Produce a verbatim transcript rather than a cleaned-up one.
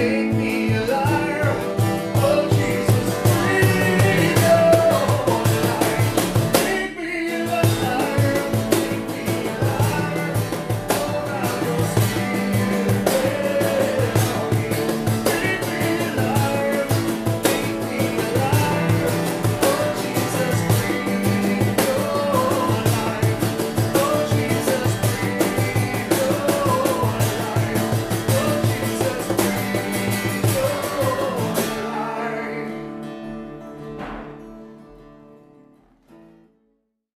take me.